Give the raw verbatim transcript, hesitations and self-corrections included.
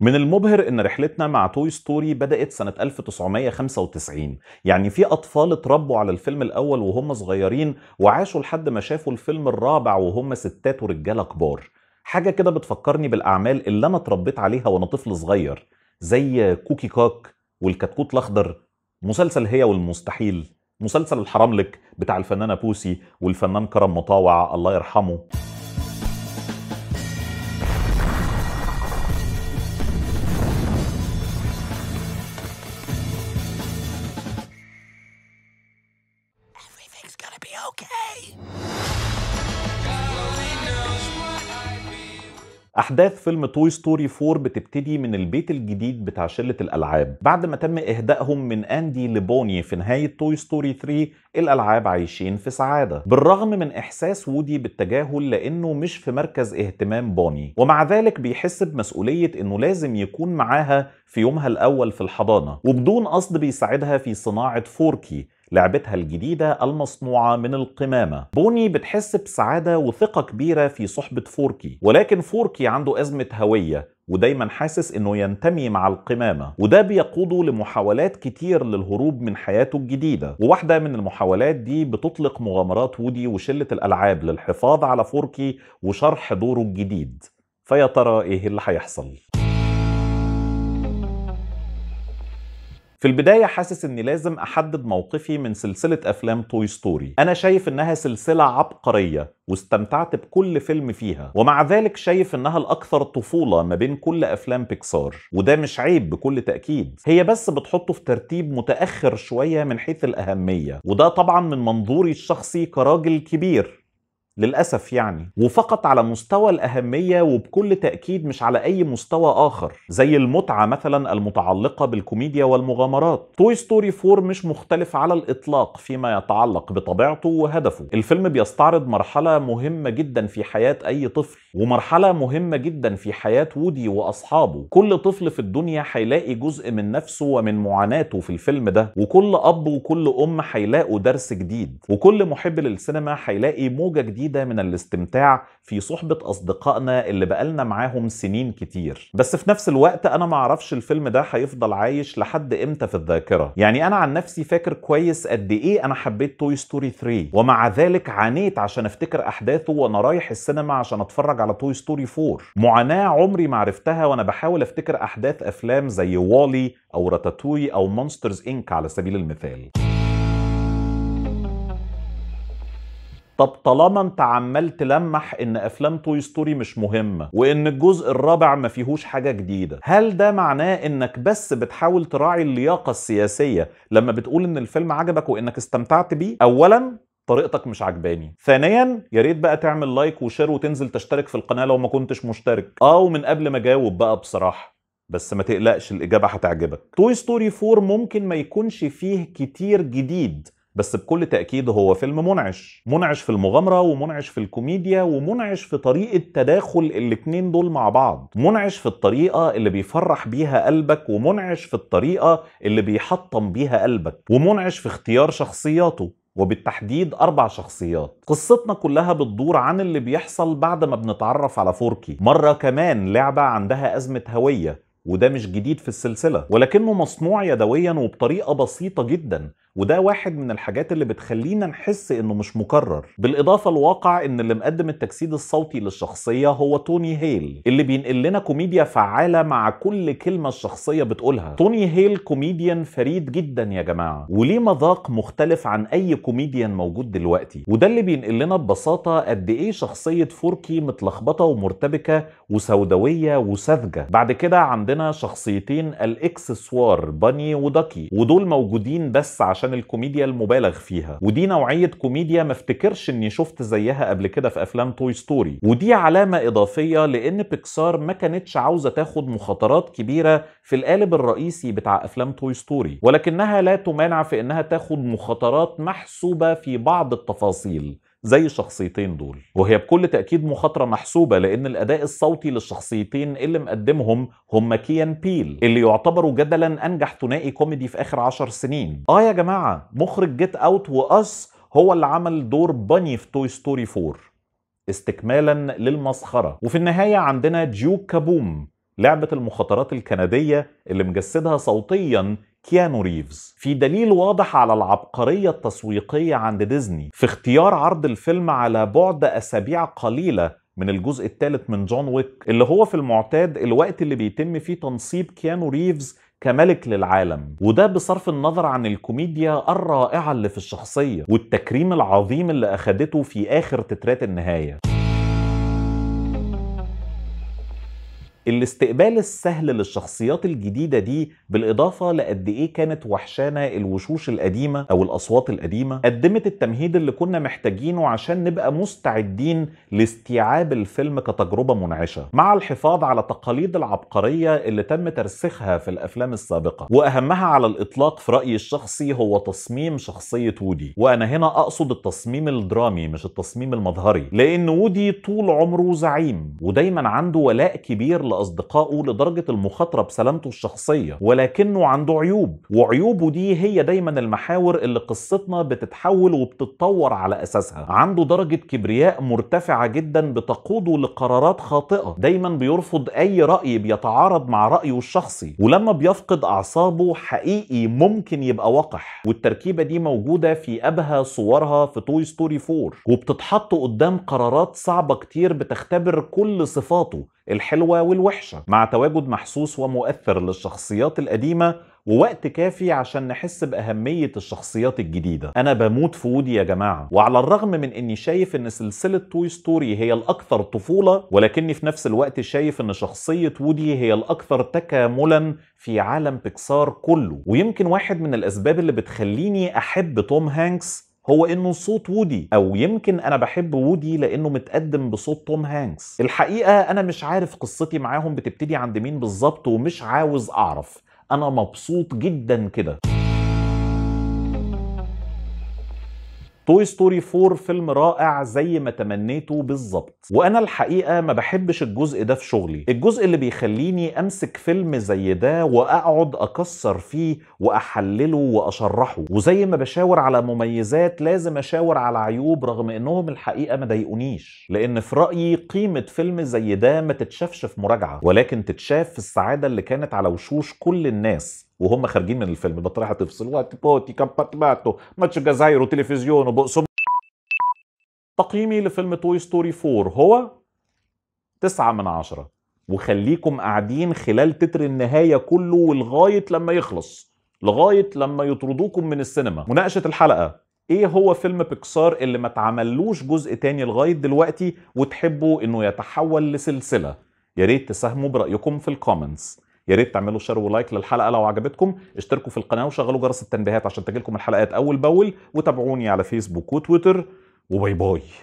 من المبهر إن رحلتنا مع توي ستوري بدأت سنة ألف وتسعمية وخمسة وتسعين، يعني في أطفال اتربوا على الفيلم الأول وهم صغيرين وعاشوا لحد ما شافوا الفيلم الرابع وهم ستات ورجالة كبار. حاجة كده بتفكرني بالأعمال اللي أنا اتربيت عليها وأنا طفل صغير، زي كوكي كاك والكتكوت الأخضر، مسلسل هي والمستحيل، مسلسل الحراملك بتاع الفنانة بوسي والفنان كرم مطاوع الله يرحمه. أحداث فيلم توي ستوري فور بتبتدي من البيت الجديد بتاع شلة الألعاب بعد ما تم إهدائهم من أندي لبوني في نهاية توي ستوري ثري. الألعاب عايشين في سعادة بالرغم من إحساس وودي بالتجاهل لأنه مش في مركز اهتمام بوني، ومع ذلك بيحس بمسؤولية إنه لازم يكون معاها في يومها الأول في الحضانة، وبدون قصد بيساعدها في صناعة فوركي لعبتها الجديدة المصنوعة من القمامة. بوني بتحس بسعادة وثقة كبيرة في صحبة فوركي، ولكن فوركي عنده أزمة هوية ودايما حاسس إنه ينتمي مع القمامة، وده بيقوده لمحاولات كتير للهروب من حياته الجديدة. وواحدة من المحاولات دي بتطلق مغامرات وودي وشلة الألعاب للحفاظ على فوركي وشرح دوره الجديد. فيا ترى إيه اللي هيحصل؟ في البداية حاسس إني لازم أحدد موقفي من سلسلة أفلام توي ستوري. أنا شايف إنها سلسلة عبقرية واستمتعت بكل فيلم فيها، ومع ذلك شايف إنها الأكثر طفولة ما بين كل أفلام بيكسار، وده مش عيب بكل تأكيد، هي بس بتحطه في ترتيب متأخر شوية من حيث الأهمية، وده طبعا من منظوري الشخصي كراجل كبير للأسف يعني، وفقط على مستوى الأهمية وبكل تأكيد مش على أي مستوى آخر، زي المتعة مثلا المتعلقة بالكوميديا والمغامرات. توي ستوري فور مش مختلف على الإطلاق فيما يتعلق بطبيعته وهدفه. الفيلم بيستعرض مرحلة مهمة جدا في حياة أي طفل، ومرحلة مهمة جدا في حياة وودي وأصحابه. كل طفل في الدنيا هيلاقي جزء من نفسه ومن معاناته في الفيلم ده، وكل أب وكل أم هيلاقوا درس جديد، وكل محب للسينما هيلاقي موجة جديدة من الاستمتاع في صحبة أصدقائنا اللي بقالنا معاهم سنين كتير. بس في نفس الوقت أنا معرفش الفيلم ده هيفضل عايش لحد إمتى في الذاكرة. يعني أنا عن نفسي فاكر كويس قد إيه أنا حبيت توي ستوري ثري، ومع ذلك عانيت عشان أفتكر أحداثه وأنا رايح السينما عشان أتفرج على توي ستوري فور. معاناة عمري ما عرفتها وأنا بحاول أفتكر أحداث أفلام زي والي أو راتاتوي أو مونسترز إنك على سبيل المثال. طب طالما انت عمال تلمح ان افلام توي ستوري مش مهمه وان الجزء الرابع ما فيهوش حاجه جديده، هل ده معناه انك بس بتحاول تراعي اللياقه السياسيه لما بتقول ان الفيلم عجبك وانك استمتعت بيه؟ اولا طريقتك مش عجباني، ثانيا يا ريت بقى تعمل لايك وشير وتنزل تشترك في القناه لو ما كنتش مشترك. اه ومن قبل ما اجاوب بقى بصراحه، بس ما تقلقش الإجابة هتعجبك. توي ستوري فور ممكن ما يكونش فيه كتير جديد، بس بكل تأكيد هو فيلم منعش، منعش في المغامرة ومنعش في الكوميديا ومنعش في طريقة تداخل الاتنين دول مع بعض، منعش في الطريقة اللي بيفرح بيها قلبك ومنعش في الطريقة اللي بيحطم بيها قلبك، ومنعش في اختيار شخصياته وبالتحديد أربع شخصيات. قصتنا كلها بتدور عن اللي بيحصل بعد ما بنتعرف على فوركي، مرة كمان لعبة عندها أزمة هوية وده مش جديد في السلسلة ولكنه مصنوع يدويا وبطريقة بسيطة جدا، وده واحد من الحاجات اللي بتخلينا نحس انه مش مكرر. بالاضافه لواقع ان اللي مقدم التجسيد الصوتي للشخصيه هو توني هيل اللي بينقل لنا كوميديا فعاله مع كل كلمه الشخصيه بتقولها. توني هيل كوميديان فريد جدا يا جماعه، وليه مذاق مختلف عن اي كوميديان موجود دلوقتي، وده اللي بينقل لنا ببساطه قد ايه شخصيه فوركي متلخبطه ومرتبكه وسوداويه وساذجه. بعد كده عندنا شخصيتين الاكسسوار باني وداكي، ودول موجودين بس عشان الكوميديا المبالغ فيها، ودي نوعية كوميديا ما افتكرش اني شفت زيها قبل كده في افلام توي ستوري، ودي علامة اضافية لان بيكسار ما كانتش عاوزة تاخد مخاطرات كبيرة في القالب الرئيسي بتاع افلام توي ستوري، ولكنها لا تمانع في انها تاخد مخاطرات محسوبة في بعض التفاصيل زي الشخصيتين دول، وهي بكل تأكيد مخاطرة محسوبة لأن الأداء الصوتي للشخصيتين اللي مقدمهم هم كيان بيل اللي يعتبروا جدلا أنجح ثنائي كوميدي في آخر عشر سنين. آه يا جماعة، مخرج جيت أوت وأس هو اللي عمل دور باني في توي ستوري فور استكمالا للمسخرة. وفي النهاية عندنا ديوك كابوم لعبة المخاطرات الكندية اللي مجسدها صوتياً كيانو ريفز، في دليل واضح على العبقرية التسويقية عند ديزني في اختيار عرض الفيلم على بعد أسابيع قليلة من الجزء الثالث من جون ويك، اللي هو في المعتاد الوقت اللي بيتم فيه تنصيب كيانو ريفز كملك للعالم، وده بصرف النظر عن الكوميديا الرائعة اللي في الشخصية والتكريم العظيم اللي أخدته في آخر تترات النهاية. الاستقبال السهل للشخصيات الجديدة دي، بالإضافة لقد إيه كانت وحشانة الوشوش القديمة أو الأصوات القديمة، قدمت التمهيد اللي كنا محتاجينه عشان نبقى مستعدين لاستيعاب الفيلم كتجربة منعشة، مع الحفاظ على تقاليد العبقرية اللي تم ترسيخها في الأفلام السابقة، وأهمها على الإطلاق في رأيي الشخصي هو تصميم شخصية وودي، وأنا هنا أقصد التصميم الدرامي مش التصميم المظهري، لأن وودي طول عمره زعيم ودايما عنده ولاء كبير أصدقائه لدرجة المخاطرة بسلامته الشخصية، ولكنه عنده عيوب، وعيوبه دي هي دايما المحاور اللي قصتنا بتتحول وبتتطور على أساسها. عنده درجة كبرياء مرتفعة جدا بتقوده لقرارات خاطئة، دايما بيرفض أي رأي بيتعارض مع رأيه الشخصي، ولما بيفقد أعصابه حقيقي ممكن يبقى وقح، والتركيبة دي موجودة في أبهى صورها في توي ستوري فور، وبتتحط قدام قرارات صعبة كتير بتختبر كل صفاته الحلوة والوحشة، مع تواجد محسوس ومؤثر للشخصيات القديمة ووقت كافي عشان نحس بأهمية الشخصيات الجديدة. أنا بموت في وودي يا جماعة، وعلى الرغم من إني شايف إن سلسلة توي ستوري هي الأكثر طفولة، ولكني في نفس الوقت شايف إن شخصية وودي هي الأكثر تكاملاً في عالم بيكسار كله، ويمكن واحد من الأسباب اللي بتخليني أحب توم هانكس هو انه صوت وودي، او يمكن انا بحب وودي لانه متقدم بصوت توم هانكس. الحقيقة انا مش عارف قصتي معاهم بتبتدي عند مين بالظبط ومش عاوز اعرف، انا مبسوط جدا كده. توي ستوري فور فيلم رائع زي ما تمنيته بالظبط، وانا الحقيقه ما بحبش الجزء ده في شغلي، الجزء اللي بيخليني امسك فيلم زي ده واقعد اكسر فيه واحلله واشرحه، وزي ما بشاور على مميزات لازم اشاور على عيوب رغم انهم الحقيقه ما ضايقونيش، لان في رايي قيمه فيلم زي ده ما تتشافش في مراجعه، ولكن تتشاف في السعاده اللي كانت على وشوش كل الناس وهم خارجين من الفيلم. البطارية هتفصل وقت بوتي كامباتباتو ماتش جزايرو تلفزيون وبقسم. تقييمي لفيلم توي ستوري فور هو تسعة من عشرة، وخليكم قاعدين خلال تتر النهاية كله ولغاية لما يخلص، لغاية لما يطردوكم من السينما. مناقشة الحلقة: ايه هو فيلم بيكسار اللي ما اتعملوش جزء تاني لغاية دلوقتي وتحبوا انه يتحول لسلسلة؟ يا ريت تساهموا برأيكم في الكومنتس، يا ريت تعملوا شير ولايك للحلقه لو عجبتكم، اشتركوا في القناه وشغلوا جرس التنبيهات عشان تجيلكم الحلقات اول باول، وتابعوني على فيسبوك وتويتر، وباي باي.